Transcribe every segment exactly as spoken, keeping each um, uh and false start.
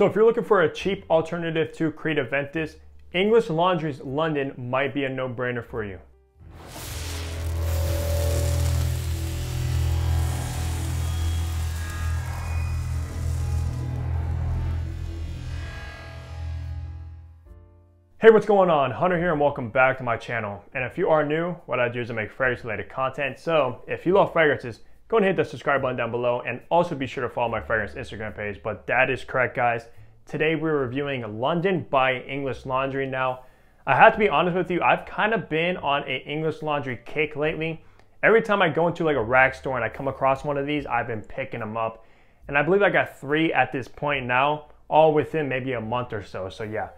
So if you're looking for a cheap alternative to Creed Aventus, English Laundries London might be a no-brainer for you. Hey, what's going on? Hunter here, and welcome back to my channel. And if you are new, what I do is I make fragrance related content. So if you love fragrances, go and hit the subscribe button down below, and also be sure to follow my fragrance Instagram page. But that is correct, guys. Today we're reviewing London by English Laundry. Now, I have to be honest with you, I've kind of been on an English Laundry kick lately. Every time I go into like a rag store and I come across one of these, I've been picking them up. And I believe I got three at this point now, all within maybe a month or so. So yeah.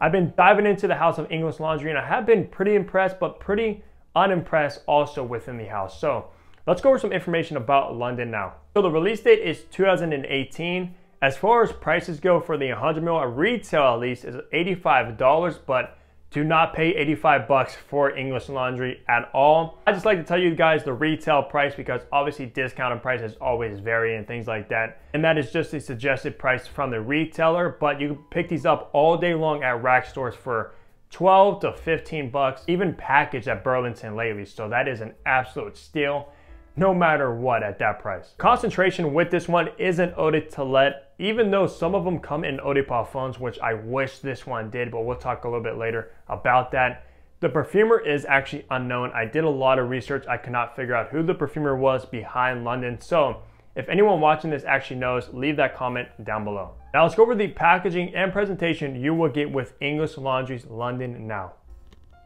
I've been diving into the house of English Laundry, and I have been pretty impressed, but pretty unimpressed also within the house. So let's go over some information about London now. So the release date is two thousand eighteen. As far as prices go for the one hundred milliliters, at retail at least, is eighty-five dollars, but do not pay eighty-five bucks for English Laundry at all. I just like to tell you guys the retail price, because obviously discounted prices always vary and things like that. And that is just the suggested price from the retailer, but you can pick these up all day long at rack stores for twelve to fifteen bucks, even packaged at Burlington lately. So that is an absolute steal, no matter what, at that price. Concentration with this one is an eau de toilette, even though some of them come in eau de parfums, which I wish this one did, but we'll talk a little bit later about that. The perfumer is actually unknown. I did a lot of research. I could not figure out who the perfumer was behind London. So if anyone watching this actually knows, leave that comment down below. Now let's go over the packaging and presentation you will get with English Laundries London now.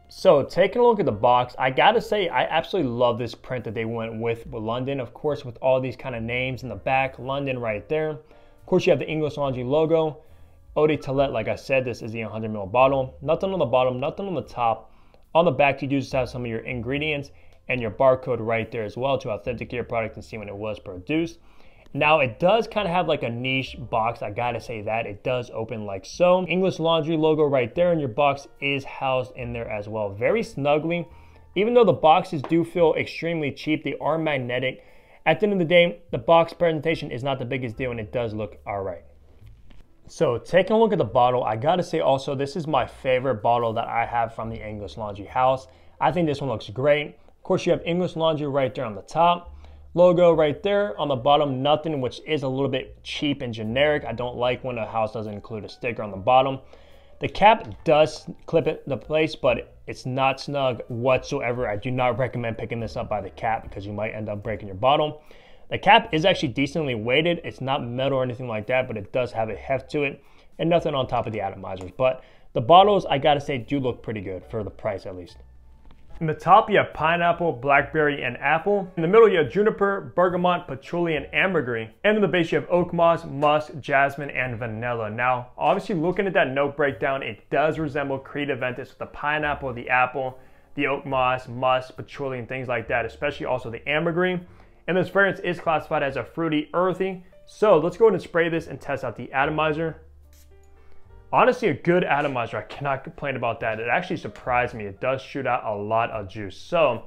So taking a look at the box, I gotta say I absolutely love this print that they went with with London. Of course, with all these kind of names in the back, London right there. Of course, you have the English Laundry logo. Eau de Toilette, like I said, this is the one hundred milliliter bottle. Nothing on the bottom, nothing on the top. On the back, you do just have some of your ingredients and your barcode right there as well to authenticate your product and see when it was produced. Now, it does kind of have like a niche box. I gotta say that. It does open like so. English Laundry logo right there, and your box is housed in there as well. Very snugly. Even though the boxes do feel extremely cheap, they are magnetic. At the end of the day, the box presentation is not the biggest deal, and it does look all right. So taking a look at the bottle, I gotta say also, this is my favorite bottle that I have from the English Laundry house. I think this one looks great. Of course, you have English Laundry right there on the top. Logo right there on the bottom, nothing, which is a little bit cheap and generic. I don't like when a house doesn't include a sticker on the bottom. The cap does clip it into place, but it's not snug whatsoever. I do not recommend picking this up by the cap, because you might end up breaking your bottle. The cap is actually decently weighted. It's not metal or anything like that, but it does have a heft to it, and nothing on top of the atomizers. But the bottles, I gotta say, do look pretty good for the price at least. In the top, you have pineapple, blackberry, and apple. In the middle, you have juniper, bergamot, patchouli, and ambergris. And in the base, you have oak moss, musk, jasmine, and vanilla. Now, obviously, looking at that note breakdown, it does resemble Creed Aventus with the pineapple, the apple, the oak moss, musk, patchouli, and things like that, especially also the ambergris. And this fragrance is classified as a fruity, earthy. So let's go ahead and spray this and test out the atomizer. Honestly, a good atomizer. I cannot complain about that. It actually surprised me. It does shoot out a lot of juice. So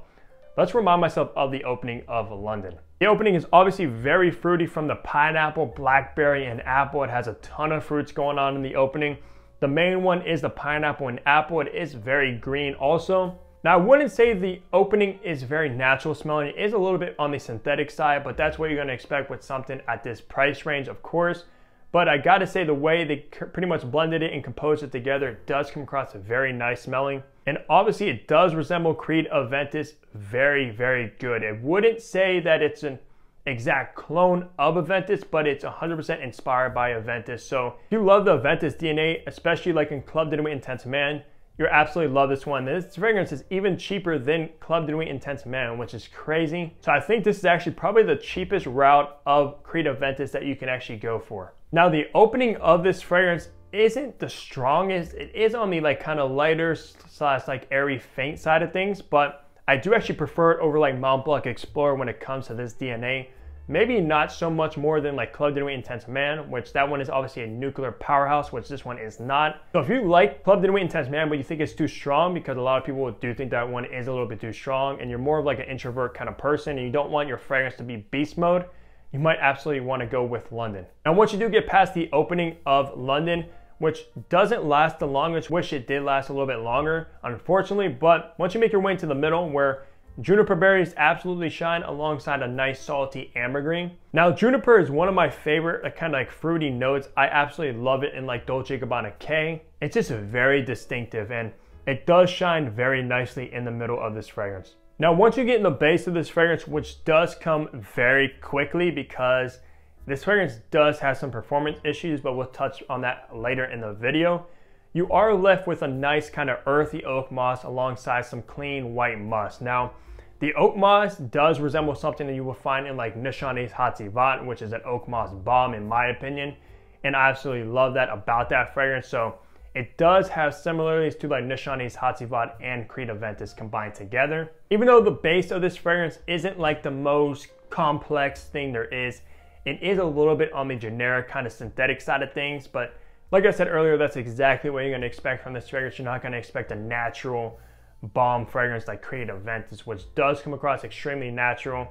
let's remind myself of the opening of London. The opening is obviously very fruity from the pineapple, blackberry, and apple. It has a ton of fruits going on in the opening. The main one is the pineapple and apple. It is very green also. Now, I wouldn't say the opening is very natural smelling. It is a little bit on the synthetic side, but that's what you're going to expect with something at this price range, of course. But I gotta say, the way they pretty much blended it and composed it together, it does come across very nice smelling. And obviously, it does resemble Creed Aventus very, very good. It wouldn't say that it's an exact clone of Aventus, but it's one hundred percent inspired by Aventus. So if you love the Aventus D N A, especially like in Club de Nuit Intense Man, you'll absolutely love this one. This fragrance is even cheaper than Club de Nuit Intense Man, which is crazy. So I think this is actually probably the cheapest route of Creed Aventus that you can actually go for. Now, the opening of this fragrance isn't the strongest. It is on the like kind of lighter slash like airy faint side of things, but I do actually prefer it over like Montblanc Explorer when it comes to this D N A. Maybe not so much more than like Club de Nuit Intense Man, which that one is obviously a nuclear powerhouse, which this one is not. So if you like Club de Nuit Intense Man, but you think it's too strong, because a lot of people do think that one is a little bit too strong, and you're more of like an introvert kind of person, and you don't want your fragrance to be beast mode, you might absolutely want to go with London. Now, once you do get past the opening of London, which doesn't last the longest, wish it did last a little bit longer, unfortunately, but once you make your way into the middle where juniper berries absolutely shine alongside a nice salty ambergris. Now, juniper is one of my favorite uh, kind of like fruity notes. I absolutely love it in like Dolce and Gabbana K. It's just very distinctive and it does shine very nicely in the middle of this fragrance. Now, once you get in the base of this fragrance, which does come very quickly because this fragrance does have some performance issues, but we'll touch on that later in the video. You are left with a nice kind of earthy oak moss alongside some clean white musk. Now, the oak moss does resemble something that you will find in like Nishane Hacivat, which is an oak moss bomb in my opinion. And I absolutely love that about that fragrance. So it does have similarities to like Nishane Hacivat and Creed Aventus combined together. Even though the base of this fragrance isn't like the most complex thing there is, it is a little bit on the generic kind of synthetic side of things. But like I said earlier, that's exactly what you're gonna expect from this fragrance. You're not gonna expect a natural bomb fragrance like Creed Aventus, which does come across extremely natural,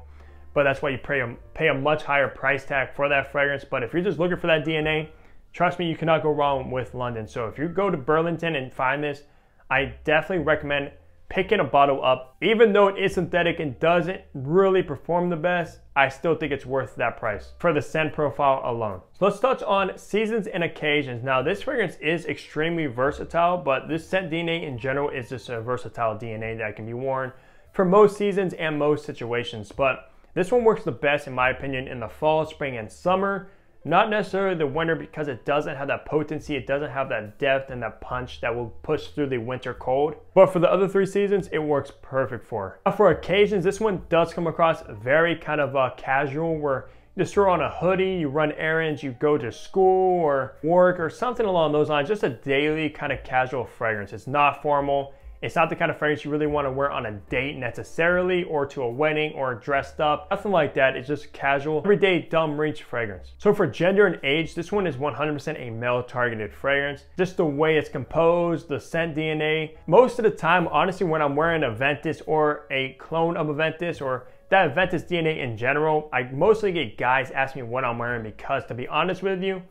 but that's why you pay a, pay a much higher price tag for that fragrance. But if you're just looking for that D N A, trust me, you cannot go wrong with London. So if you go to Burlington and find this, I definitely recommend picking a bottle up. Even though it is synthetic and doesn't really perform the best, I still think it's worth that price for the scent profile alone. So let's touch on seasons and occasions. Now, this fragrance is extremely versatile, but this scent D N A in general is just a versatile D N A that can be worn for most seasons and most situations. But this one works the best, in my opinion, in the fall, spring, and summer. Not necessarily the winter because it doesn't have that potency, it doesn't have that depth and that punch that will push through the winter cold. But for the other three seasons, it works perfect for. Now, for occasions, this one does come across very kind of uh, casual, where you just throw on a hoodie, you run errands, you go to school or work or something along those lines, just a daily kind of casual fragrance. It's not formal. It's not the kind of fragrance you really want to wear on a date necessarily, or to a wedding, or dressed up, nothing like that. It's just casual, everyday, dumb reach fragrance. So for gender and age, this one is one hundred percent a male targeted fragrance. Just the way it's composed, the scent D N A. Most of the time, honestly, when I'm wearing Aventus or a clone of Aventus or that Aventus D N A in general, I mostly get guys ask me what I'm wearing because, to be honest with you,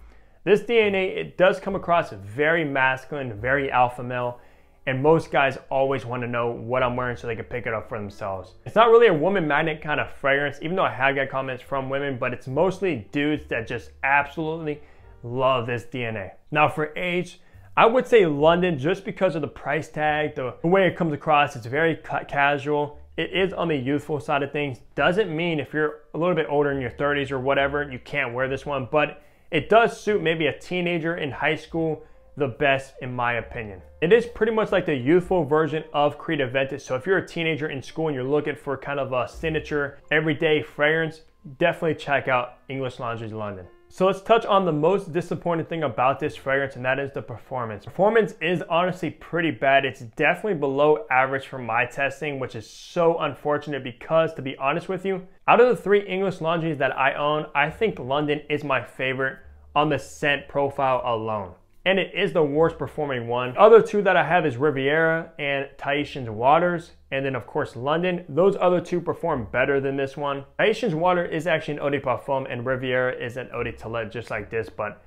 this D N A, it does come across very masculine, very alpha male. And most guys always want to know what I'm wearing so they can pick it up for themselves. It's not really a woman magnet kind of fragrance, even though I have got comments from women, but it's mostly dudes that just absolutely love this D N A. Now for age, I would say London just because of the price tag, the way it comes across, it's very casual. It is on the youthful side of things. Doesn't mean if you're a little bit older in your thirties or whatever, you can't wear this one, but it does suit maybe a teenager in high school the best, in my opinion. It is pretty much like the youthful version of Creed Aventus. So if you're a teenager in school and you're looking for kind of a signature everyday fragrance, definitely check out English Laundries London. So let's touch on the most disappointing thing about this fragrance, and that is the performance. Performance is honestly pretty bad. It's definitely below average for my testing, which is so unfortunate because, to be honest with you, out of the three English Laundries that I own, I think London is my favorite on the scent profile alone. And it is the worst performing one. The other two that I have is Riviera and Tahitian Waters, and then of course London. Those other two perform better than this one. Tahitian Water is actually an eau de parfum and Riviera is an eau de toilette, just like this. But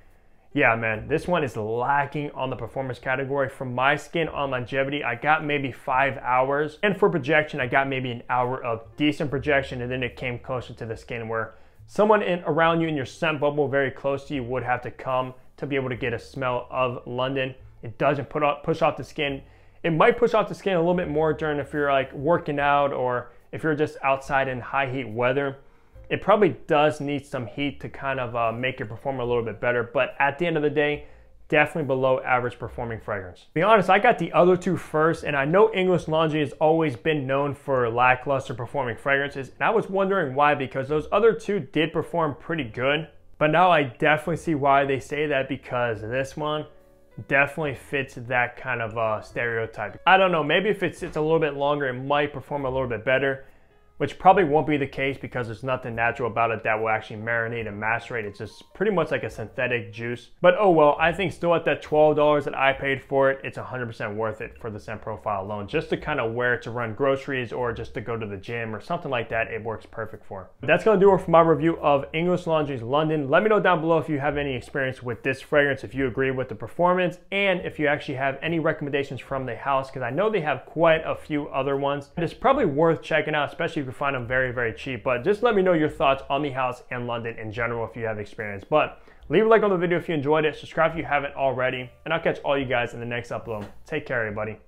yeah, man, this one is lacking on the performance category. For my skin on longevity, I got maybe five hours. And for projection, I got maybe an hour of decent projection, and then it came closer to the skin where someone in, around you in your scent bubble very close to you would have to come to be able to get a smell of London. It doesn't put off, push off the skin. It might push off the skin a little bit more during if you're like working out or if you're just outside in high heat weather. It probably does need some heat to kind of uh, make it perform a little bit better. But at the end of the day, definitely below average performing fragrance. To be honest, I got the other two first, and I know English Laundry has always been known for lackluster performing fragrances. And I was wondering why, because those other two did perform pretty good. But now I definitely see why they say that, because this one definitely fits that kind of uh, stereotype. I don't know, maybe if it sits a little bit longer, it might perform a little bit better. which probably won't be the case because there's nothing natural about it that will actually marinate and macerate. It's just pretty much like a synthetic juice. But oh well, I think still at that twelve dollars that I paid for it, it's one hundred percent worth it for the scent profile alone. Just to kind of wear it to run groceries or just to go to the gym or something like that, it works perfect for. But that's gonna do it for my review of English Laundries London. Let me know down below if you have any experience with this fragrance, if you agree with the performance, and if you actually have any recommendations from the house, because I know they have quite a few other ones. And it's probably worth checking out, especially if you find them very, very cheap. But just let me know your thoughts on the house and London in general if you have experience. But leave a like on the video if you enjoyed it, subscribe if you haven't already, and I'll catch all you guys in the next upload. Take care, everybody.